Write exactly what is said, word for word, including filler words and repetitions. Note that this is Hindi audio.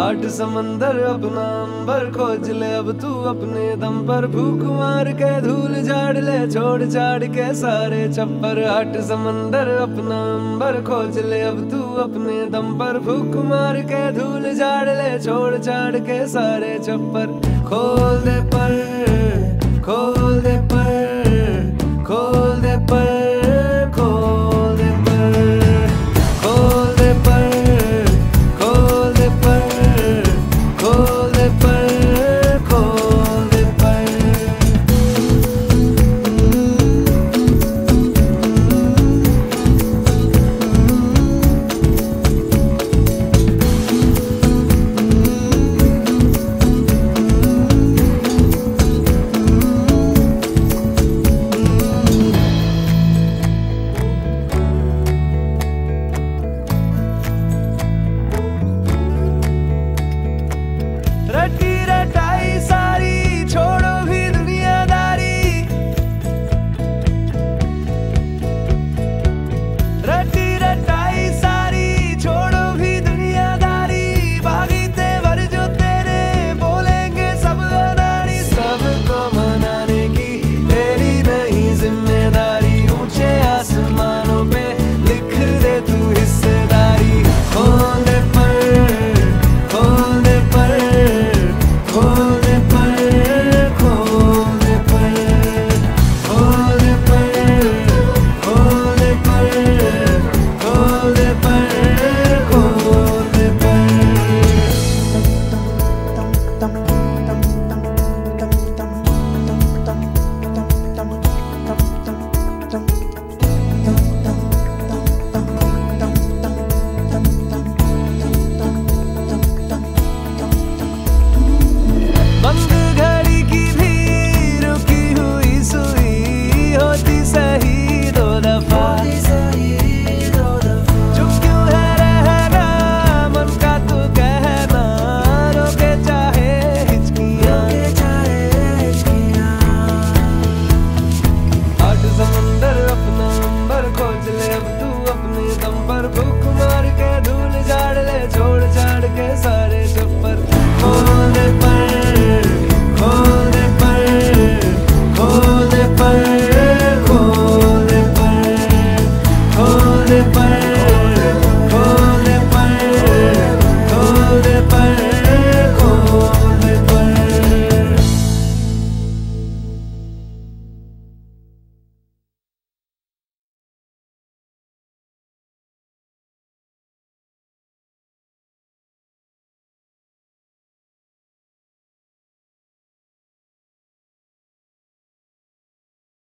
आठ समंदर अपना अंबर खोज ले अब तू अपने दम पर, भूख मार के धूल झाड़ ले छोड़ झाड़ के सारे छप्पर। आठ समंदर अपना अंबर खोज ले अब तू अपने दम पर, भूख मार के धूल झाड़ ले छोड़ झाड़ के सारे छप्पर। खोल दे पर, खोल दे